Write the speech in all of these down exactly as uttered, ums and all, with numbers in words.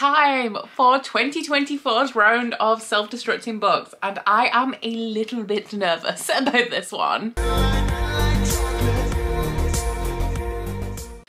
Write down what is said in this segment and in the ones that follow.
time for twenty twenty-four's round of self-destructing books, and I am a little bit nervous about this one.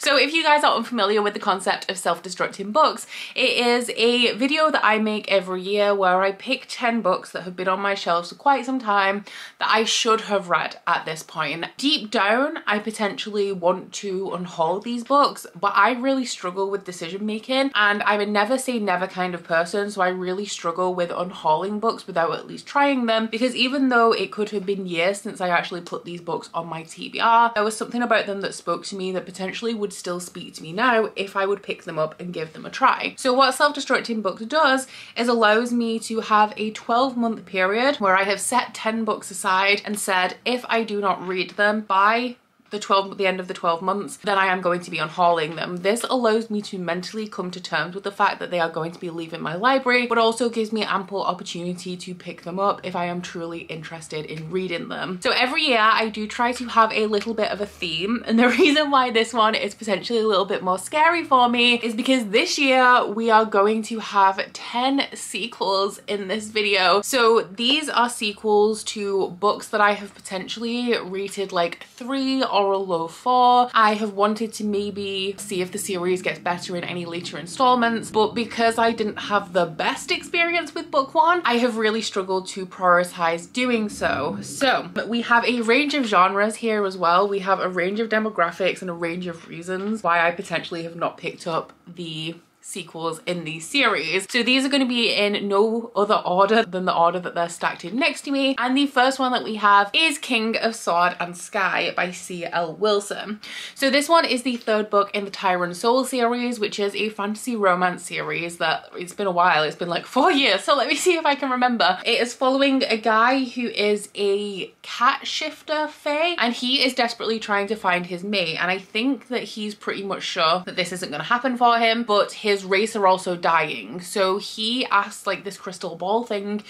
So if you guys are unfamiliar with the concept of self-destructing books, it is a video that I make every year where I pick ten books that have been on my shelves for quite some time that I should have read at this point. Deep down, I potentially want to unhaul these books, but I really struggle with decision making, and I'm a never say never kind of person, so I really struggle with unhauling books without at least trying them, because even though it could have been years since I actually put these books on my T B R, there was something about them that spoke to me that potentially would still speak to me now if I would pick them up and give them a try. So what self-destructing books does is allows me to have a twelve month period where I have set ten books aside and said, if I do not read them by the twelve, the end of the twelve months, then I am going to be unhauling them. This allows me to mentally come to terms with the fact that they are going to be leaving my library, but also gives me ample opportunity to pick them up if I am truly interested in reading them. So every year I do try to have a little bit of a theme, and the reason why this one is potentially a little bit more scary for me is because this year we are going to have ten sequels in this video. So these are sequels to books that I have potentially rated like three or or a low four. I have wanted to maybe see if the series gets better in any later installments, but because I didn't have the best experience with book one, I have really struggled to prioritize doing so. So we have a range of genres here as well. We have a range of demographics and a range of reasons why I potentially have not picked up the sequels in these series. So these are going to be in no other order than the order that they're stacked in next to me. And the first one that we have is King of Sword and Sky by C L Wilson. So this one is the third book in the Tyrant Soul series, which is a fantasy romance series that it's been a while. It's been like four years. So let me see if I can remember. It is following a guy who is a cat shifter fae, and he is desperately trying to find his mate. And I think that he's pretty much sure that this isn't going to happen for him, but his His race are also dying, so he asks like this crystal ball thing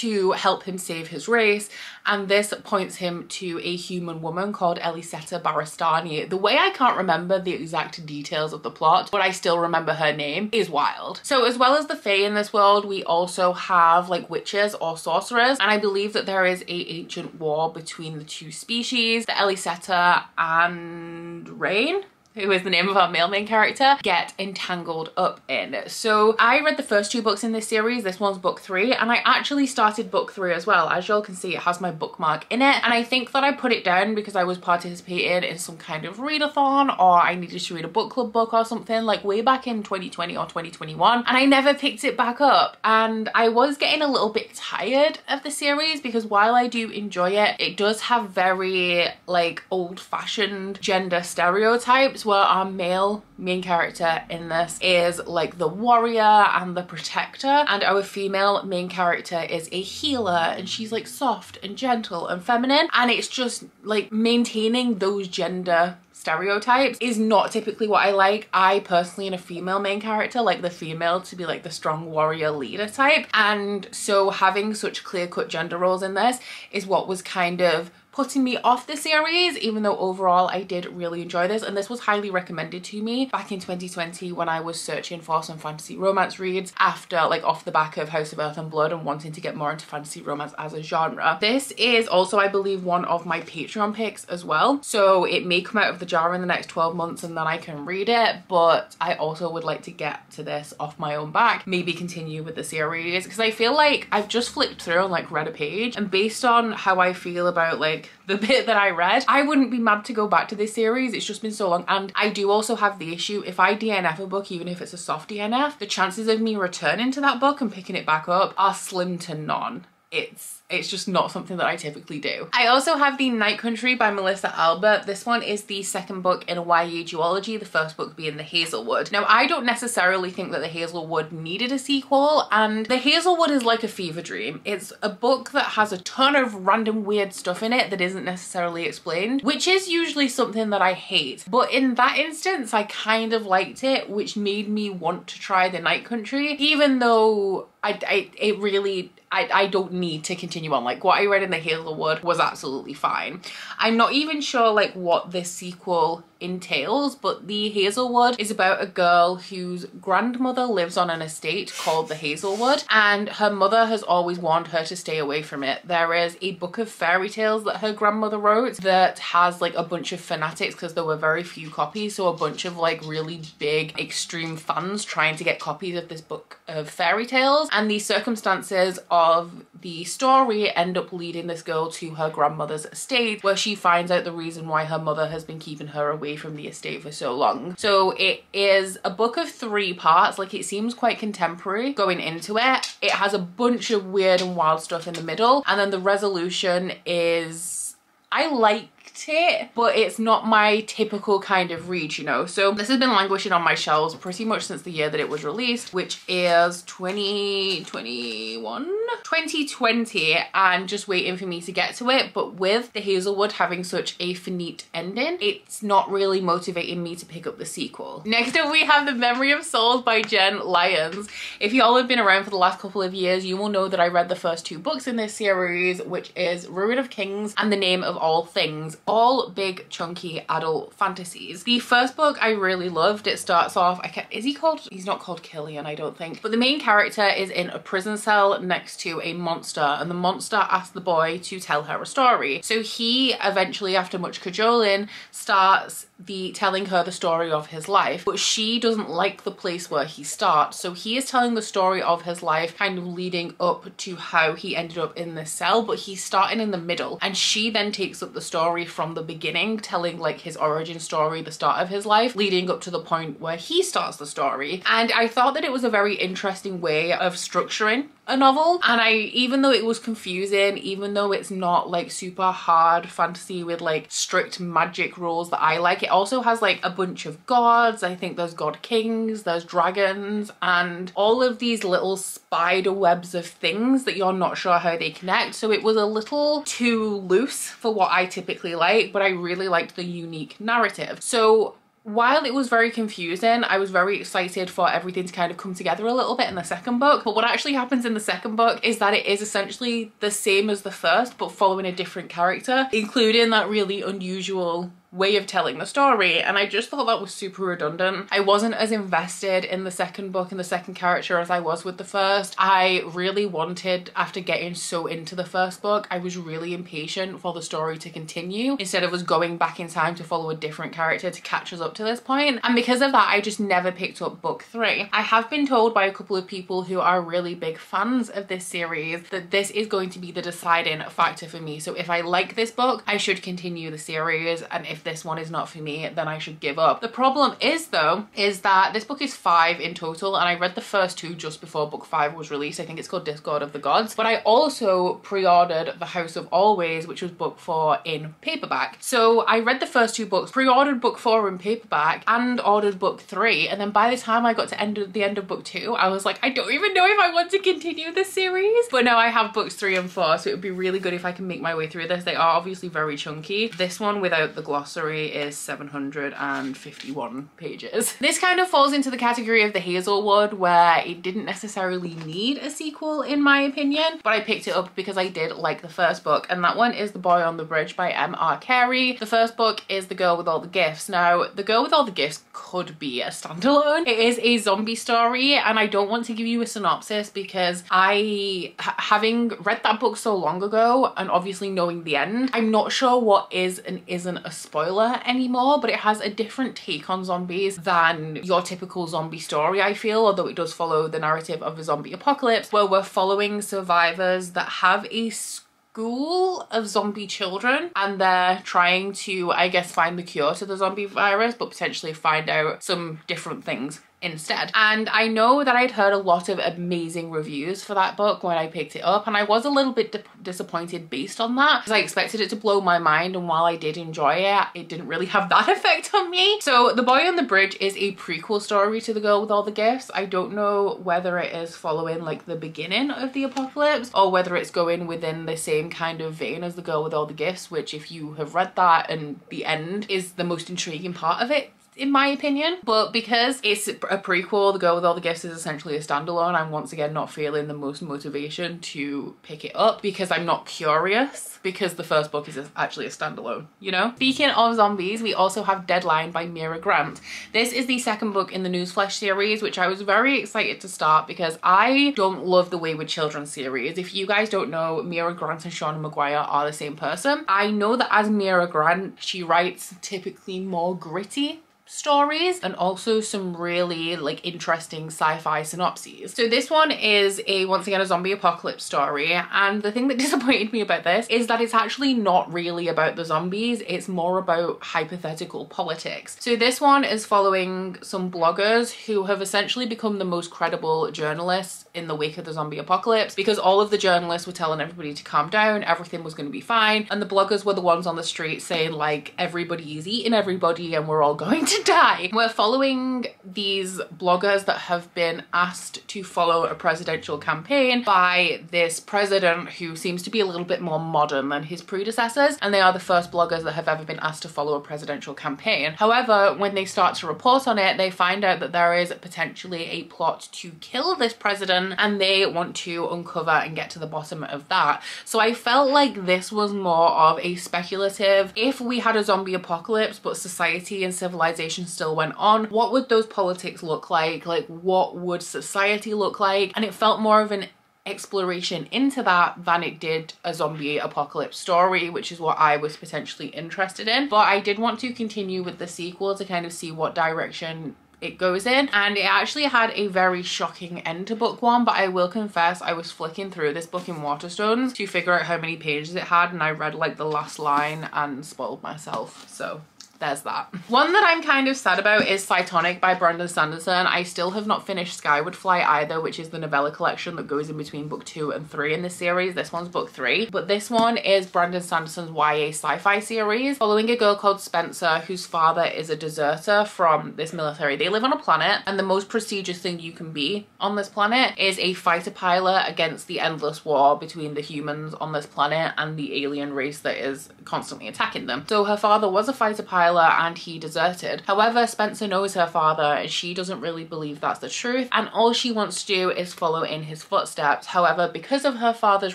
to help him save his race, and this points him to a human woman called Elisetta Baristani. The way I can't remember the exact details of the plot, but I still remember her name, is wild. So as well as the fae in this world, we also have like witches or sorcerers, and I believe that there is a ancient war between the two species. The Elisetta and Rain, who is the name of our male main character, get entangled up in. So I read the first two books in this series. This one's book three, and I actually started book three as well. As y'all can see, it has my bookmark in it, and I think that I put it down because I was participating in some kind of readathon, or I needed to read a book club book or something like way back in twenty twenty or twenty twenty-one, and I never picked it back up. And I was getting a little bit tired of the series because while I do enjoy it, it does have very like old-fashioned gender stereotypes, where our male main character in this is like the warrior and the protector, and our female main character is a healer, and she's like soft and gentle and feminine, and it's just like maintaining those gender stereotypes is not typically what I like. I personally, in a female main character, like the female to be like the strong warrior leader type, and so having such clear-cut gender roles in this is what was kind of putting me off the series, even though overall I did really enjoy this, and this was highly recommended to me back in twenty twenty when I was searching for some fantasy romance reads after like off the back of House of Earth and Blood and wanting to get more into fantasy romance as a genre. This is also, I believe, one of my Patreon picks as well, so it may come out of the jar in the next twelve months and then I can read it, but I also would like to get to this off my own back, maybe continue with the series, because I feel like I've just flipped through and like read a page, and based on how I feel about like the bit that I read, I wouldn't be mad to go back to this series. It's just been so long, and I do also have the issue, if I D N F a book, even if it's a soft D N F, the chances of me returning to that book and picking it back up are slim to none. It's it's just not something that I typically do. I also have The Night Country by Melissa Albert. This one is the second book in a Y A duology, the first book being The Hazel Wood. Now, I don't necessarily think that The Hazel Wood needed a sequel, and The Hazel Wood is like a fever dream. It's a book that has a ton of random weird stuff in it that isn't necessarily explained, which is usually something that I hate. But in that instance, I kind of liked it, which made me want to try The Night Country, even though I, I it really, I, I don't need to continue on. Like what I read in The Hazel Wood was absolutely fine. I'm not even sure like what this sequel entails, but The Hazel Wood is about a girl whose grandmother lives on an estate called the Hazel Wood, and her mother has always warned her to stay away from it. There is a book of fairy tales that her grandmother wrote that has like a bunch of fanatics because there were very few copies, so a bunch of like really big extreme fans trying to get copies of this book of fairy tales, and the circumstances of the story end up leading this girl to her grandmother's estate, where she finds out the reason why her mother has been keeping her away from the estate for so long. So it is a book of three parts. Like, it seems quite contemporary going into it. It has a bunch of weird and wild stuff in the middle, and then the resolution is, I like it, but it's not my typical kind of read, you know. So this has been languishing on my shelves pretty much since the year that it was released, which is twenty twenty-one, twenty twenty, and just waiting for me to get to it. But with The Hazelwood having such a finite ending, it's not really motivating me to pick up the sequel. Next up we have The Memory of Souls by Jen Lyons. If y'all have been around for the last couple of years, you will know that I read the first two books in this series, which is Ruin of Kings and The Name of All Things. All big chunky adult fantasies. The first book I really loved. It starts off, I can't, is he called, he's not called Killian, I don't think, but the main character is in a prison cell next to a monster, and the monster asks the boy to tell her a story. So he eventually, after much cajoling, starts the telling her the story of his life, but she doesn't like the place where he starts, so he is telling the story of his life kind of leading up to how he ended up in this cell, but he's starting in the middle, and she then takes up the story from the beginning, telling like his origin story, the start of his life, leading up to the point where he starts the story. And I thought that it was a very interesting way of structuring a novel, and I, even though it was confusing, even though it's not like super hard fantasy with like strict magic rules that I like, it also has like a bunch of gods. I think there's god kings, there's dragons, and all of these little spider webs of things that you're not sure how they connect. So it was a little too loose for what I typically like, but I really liked the unique narrative. So while it was very confusing, I was very excited for everything to kind of come together a little bit in the second book. But what actually happens in the second book is that it is essentially the same as the first, but following a different character, including that really unusual way of telling the story. And I just thought that was super redundant. I wasn't as invested in the second book and the second character as I was with the first. I really wanted, after getting so into the first book, I was really impatient for the story to continue instead of us going back in time to follow a different character to catch us up to this point. And because of that, I just never picked up book three. I have been told by a couple of people who are really big fans of this series that this is going to be the deciding factor for me. So if I like this book, I should continue the series, and if this one is not for me, then I should give up. The problem is though, is that this book is five in total, and I read the first two just before book five was released. I think it's called Discord of the Gods, but I also pre-ordered The House of Always, which was book four, in paperback. So I read the first two books, pre-ordered book four in paperback, and ordered book three, and then by the time I got to end the end of book two, I was like, I don't even know if I want to continue this series. But now I have books three and four, so it would be really good if I can make my way through this. They are obviously very chunky. This one without the gloss is seven hundred fifty-one pages. This kind of falls into the category of The Hazelwood, where it didn't necessarily need a sequel in my opinion, but I picked it up because I did like the first book, and that one is The Boy on the Bridge by M R Carey. The first book is The Girl with All the Gifts. Now, The Girl with All the Gifts could be a standalone. It is a zombie story, and I don't want to give you a synopsis because I, having read that book so long ago and obviously knowing the end, I'm not sure what is and isn't a spoiler anymore, but it has a different take on zombies than your typical zombie story, I feel, although it does follow the narrative of a zombie apocalypse, where we're following survivors that have a school of zombie children, and they're trying to, I guess, find the cure to the zombie virus, but potentially find out some different things instead. And I know that I'd heard a lot of amazing reviews for that book when I picked it up, and I was a little bit di disappointed based on that, because I expected it to blow my mind, and while I did enjoy it, it didn't really have that effect on me. So The Boy on the Bridge is a prequel story to The Girl with All the Gifts. I don't know whether it is following like the beginning of the apocalypse, or whether it's going within the same kind of vein as The Girl with All the Gifts, which, if you have read that, and the end is the most intriguing part of it in my opinion, but because it's a prequel, The Girl with All the Gifts is essentially a standalone, I'm once again not feeling the most motivation to pick it up because I'm not curious, because the first book is actually a standalone, you know? Speaking of zombies, we also have Deadline by Mira Grant. This is the second book in the Newsflesh series, which I was very excited to start because I don't love the Wayward Children series. If you guys don't know, Mira Grant and Sean Maguire are the same person. I know that as Mira Grant, she writes typically more gritty stories and also some really like interesting sci-fi synopses. So this one is a once again a zombie apocalypse story, and the thing that disappointed me about this is that it's actually not really about the zombies, it's more about hypothetical politics. So this one is following some bloggers who have essentially become the most credible journalists in the wake of the zombie apocalypse, because all of the journalists were telling everybody to calm down, everything was going to be fine, and the bloggers were the ones on the street saying like everybody's eating everybody and we're all going to die. We're following these bloggers that have been asked to follow a presidential campaign by this president who seems to be a little bit more modern than his predecessors, and they are the first bloggers that have ever been asked to follow a presidential campaign. However, when they start to report on it, they find out that there is potentially a plot to kill this president, and they want to uncover and get to the bottom of that. So I felt like this was more of a speculative, if we had a zombie apocalypse but society and civilization still went on, what would those politics look like? Like, what would society look like? And it felt more of an exploration into that than it did a zombie apocalypse story, which is what I was potentially interested in. But I did want to continue with the sequel to kind of see what direction it goes in, and it actually had a very shocking end to book one, but I will confess I was flicking through this book in Waterstones to figure out how many pages it had, and I read like the last line and spoiled myself, so there's that. One that I'm kind of sad about is Cytonic by Brandon Sanderson. I still have not finished Skyward Fly either, which is the novella collection that goes in between book two and three in this series. This one's book three, but this one is Brandon Sanderson's Y A sci-fi series, following a girl called Spencer whose father is a deserter from this military. They live on a planet, and the most prestigious thing you can be on this planet is a fighter pilot against the endless war between the humans on this planet and the alien race that is constantly attacking them. So her father was a fighter pilot and he deserted. However, Spencer knows her father and she doesn't really believe that's the truth, and all she wants to do is follow in his footsteps. However, because of her father's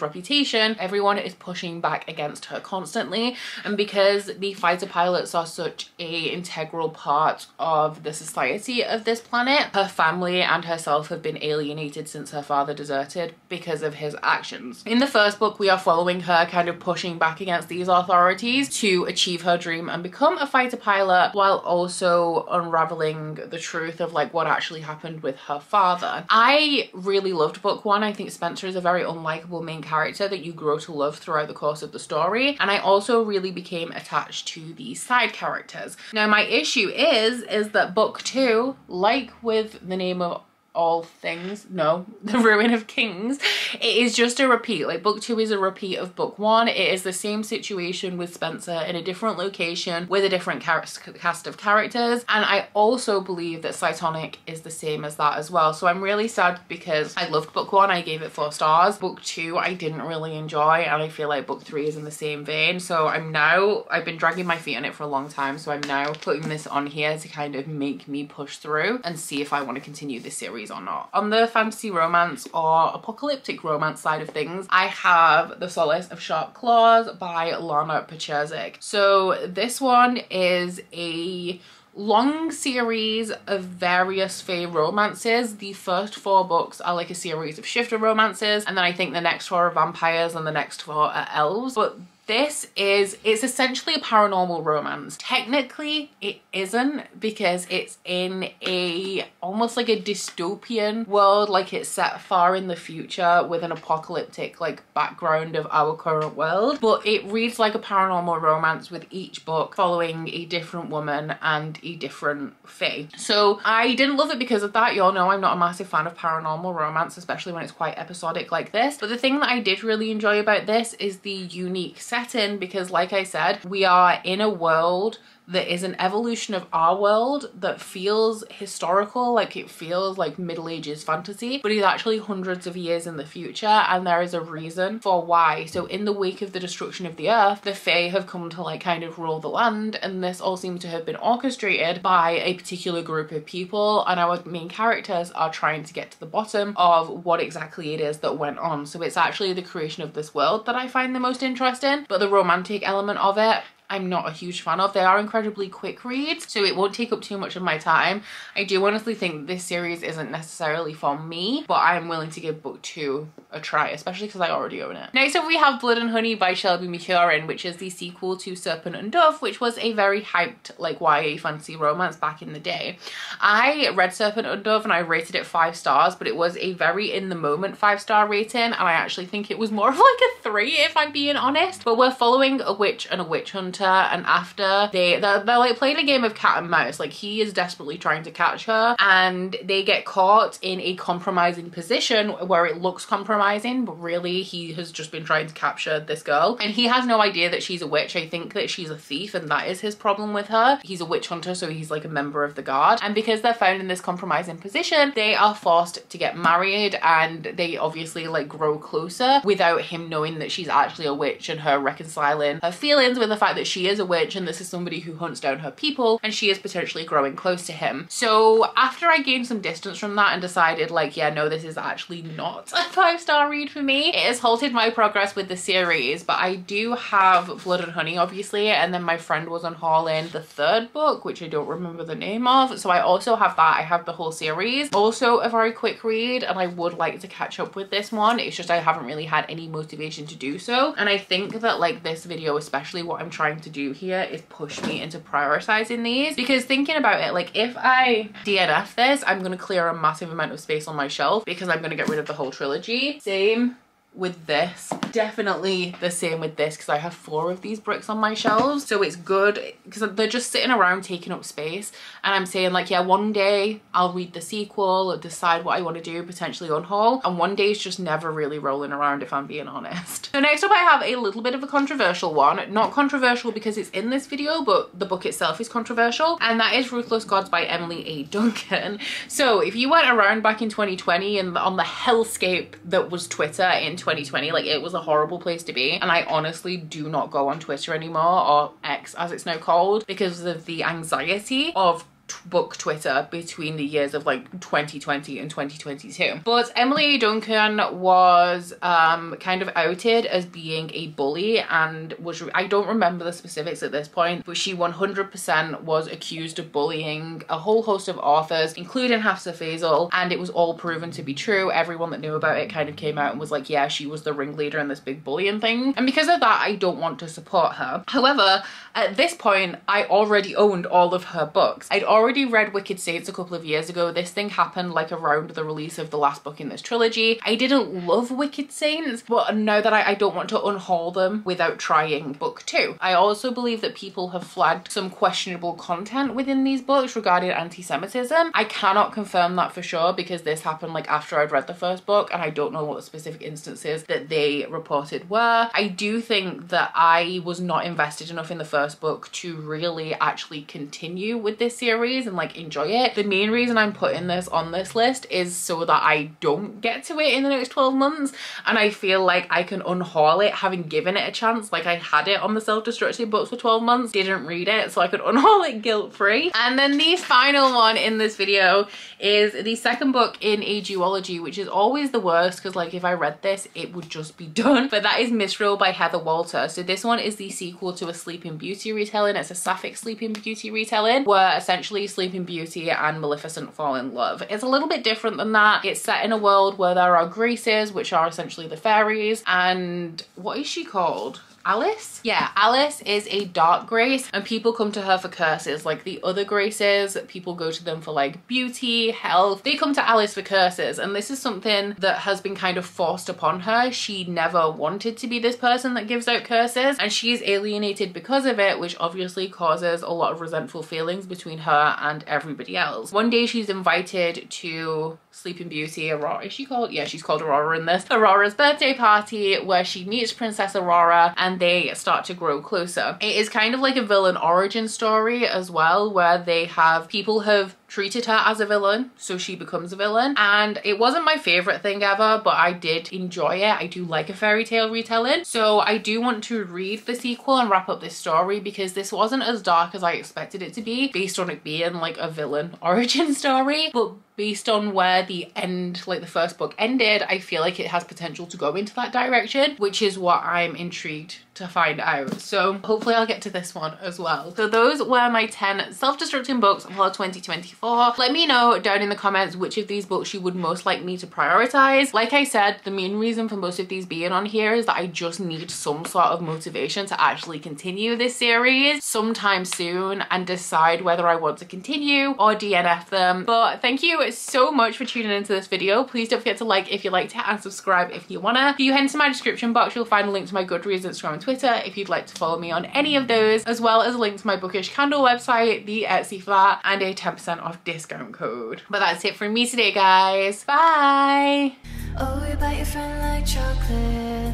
reputation, everyone is pushing back against her constantly, and because the fighter pilots are such a integral part of the society of this planet, her family and herself have been alienated since her father deserted because of his actions. In the first book, we are following her kind of pushing back against these authorities to achieve her dream and become a fighter to pilot, while also unraveling the truth of like what actually happened with her father. I really loved book one. I think Spencer is a very unlikable main character that you grow to love throughout the course of the story, and I also really became attached to the side characters. Now my issue is is that book two, like with The Name of All Things, no, The Ruin of Kings, it is just a repeat. Like book two is a repeat of book one. It is the same situation with Spencer in a different location with a different cast of characters, and I also believe that Cytonic is the same as that as well. So I'm really sad because I loved book one, I gave it four stars. Book two I didn't really enjoy, and I feel like book three is in the same vein. So I'm now, I've been dragging my feet on it for a long time, so I'm now putting this on here to kind of make me push through and see if I want to continue this series or not. On the fantasy romance or apocalyptic romance side of things, I have The Solace of Sharp Claws by Lana Pacherzik. So this one is a long series of various fae romances. The first four books are like a series of shifter romances, and then I think the next four are vampires and the next four are elves. But this is, it's essentially a paranormal romance. Technically it isn't, because it's in a almost like a dystopian world, like it's set far in the future with an apocalyptic like background of our current world, but it reads like a paranormal romance with each book following a different woman and a different fae. So I didn't love it because of that. Y'all know I'm not a massive fan of paranormal romance, especially when it's quite episodic like this, but the thing that I did really enjoy about this is the unique set in, because like I said, we are in a world that is an evolution of our world that feels historical, like it feels like Middle Ages fantasy, but is actually hundreds of years in the future, and there is a reason for why. So in the wake of the destruction of the earth, the Fae have come to like kind of rule the land, and this all seems to have been orchestrated by a particular group of people, and our main characters are trying to get to the bottom of what exactly it is that went on. So it's actually the creation of this world that I find the most interesting, but the romantic element of it I'm not a huge fan of. They are incredibly quick reads, so it won't take up too much of my time. I do honestly think this series isn't necessarily for me, but I'm willing to give book two a try, especially because I already own it. Next up we have Blood and Honey by Shelby McCurrin, which is the sequel to Serpent and Dove, which was a very hyped like Y A fantasy romance back in the day. I read Serpent and Dove and I rated it five stars, but it was a very in the moment five star rating, and I actually think it was more of like a three if I'm being honest. But we're following a witch and a witch hunter, and after they they're, they're like playing a game of cat and mouse, like he is desperately trying to catch her, and they get caught in a compromising position where it looks compromising, but really he has just been trying to capture this girl, and he has no idea that she's a witch. I think that she's a thief, and that is his problem with her. He's a witch hunter, so he's like a member of the guard, and because they're found in this compromising position, they are forced to get married, and they obviously like grow closer without him knowing that she's actually a witch, and her reconciling her feelings with the fact that she She is a witch, and this is somebody who hunts down her people, and she is potentially growing close to him. So after I gained some distance from that and decided like, yeah, no, this is actually not a five-star read for me, it has halted my progress with the series. But I do have Blood and Honey obviously, and then my friend was unhauling the third book, which I don't remember the name of, so I also have that. I have the whole series, also a very quick read, and I would like to catch up with this one. It's just I haven't really had any motivation to do so, and I think that like this video especially, what I'm trying to to do here is push me into prioritizing these, because thinking about it, like if I D N F this, I'm gonna clear a massive amount of space on my shelf because I'm gonna get rid of the whole trilogy. Same with this, definitely the same with this, because I have four of these bricks on my shelves, so it's good because they're just sitting around taking up space, and I'm saying like, yeah, one day I'll read the sequel or decide what I want to do, potentially unhaul, and one day it's just never really rolling around if I'm being honest. So next up I have a little bit of a controversial one, not controversial because it's in this video, but the book itself is controversial, and that is Ruthless Gods by Emily A. Duncan. So if you went around back in twenty twenty and on the hellscape that was Twitter in twenty twenty, like it was a horrible place to be, and I honestly do not go on Twitter anymore, or X as it's now called, because of the anxiety of book Twitter between the years of like twenty twenty and twenty twenty-two. But Emily Duncan was um kind of outed as being a bully, and was I don't remember the specifics at this point, but she one hundred percent was accused of bullying a whole host of authors, including Hafsa Fazel, and it was all proven to be true. Everyone that knew about it kind of came out and was like, yeah, she was the ringleader in this big bullying thing, and because of that I don't want to support her. However, at this point I already owned all of her books. I'd already already read Wicked Saints a couple of years ago. This thing happened like around the release of the last book in this trilogy. I didn't love Wicked Saints, but now that I, I don't want to unhaul them without trying book two. I also believe that people have flagged some questionable content within these books regarding anti-Semitism. I cannot confirm that for sure because this happened like after I'd read the first book, and I don't know what the specific instances that they reported were. I do think that I was not invested enough in the first book to really actually continue with this series and like enjoy it. The main reason I'm putting this on this list is so that I don't get to it in the next twelve months, and I feel like I can unhaul it having given it a chance. Like I had it on the self-destructive books for twelve months, didn't read it, so I could unhaul it guilt-free. And then the final one in this video is the second book in a duology, which is always the worst because like if I read this it would just be done, but that is Misrule by Heather Walter. So this one is the sequel to a Sleeping Beauty retelling. It's a sapphic Sleeping Beauty retelling where essentially Sleeping Beauty and Maleficent fall in love. It's a little bit different than that. It's set in a world where there are Graces, which are essentially the fairies, and what is she called? Alice? Yeah, Alice is a dark Grace, and people come to her for curses. Like the other Graces, people go to them for like beauty, health. They come to Alice for curses, and this is something that has been kind of forced upon her. She never wanted to be this person that gives out curses, and she is alienated because of it, which obviously causes a lot of resentful feelings between her and everybody else. One day she's invited to Sleeping Beauty, Aurora, is she called? Yeah, she's called Aurora in this. Aurora's birthday party, where she meets Princess Aurora, and and they start to grow closer. It is kind of like a villain origin story as well, where they have people have treated her as a villain, so she becomes a villain. And it wasn't my favorite thing ever, but I did enjoy it. I do like a fairy tale retelling, so I do want to read the sequel and wrap up this story, because this wasn't as dark as I expected it to be based on it being like a villain origin story. But based on where the end, like the first book ended, I feel like it has potential to go into that direction, which is what I'm intrigued to find out. So hopefully I'll get to this one as well. So those were my ten self-destructing books for twenty twenty-four. Let me know down in the comments which of these books you would most like me to prioritize. Like I said, the main reason for most of these being on here is that I just need some sort of motivation to actually continue this series sometime soon and decide whether I want to continue or D N F them. But thank you so much for tuning into this video. Please don't forget to like if you liked it and subscribe if you wanna. If you head into my description box, you'll find a link to my Goodreads, Instagram and Twitter if you'd like to follow me on any of those, as well as a link to my Bookish Candle website, the Etsy flat, and a ten percent off discount code. But that's it from me today, guys. Bye! Oh, you bite your friend like chocolate.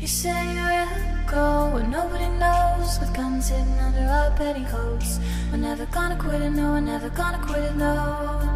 You say you're a go when nobody knows, with guns hidden under our petticoats. We're never gonna quit it, no, we're never gonna quit it, no.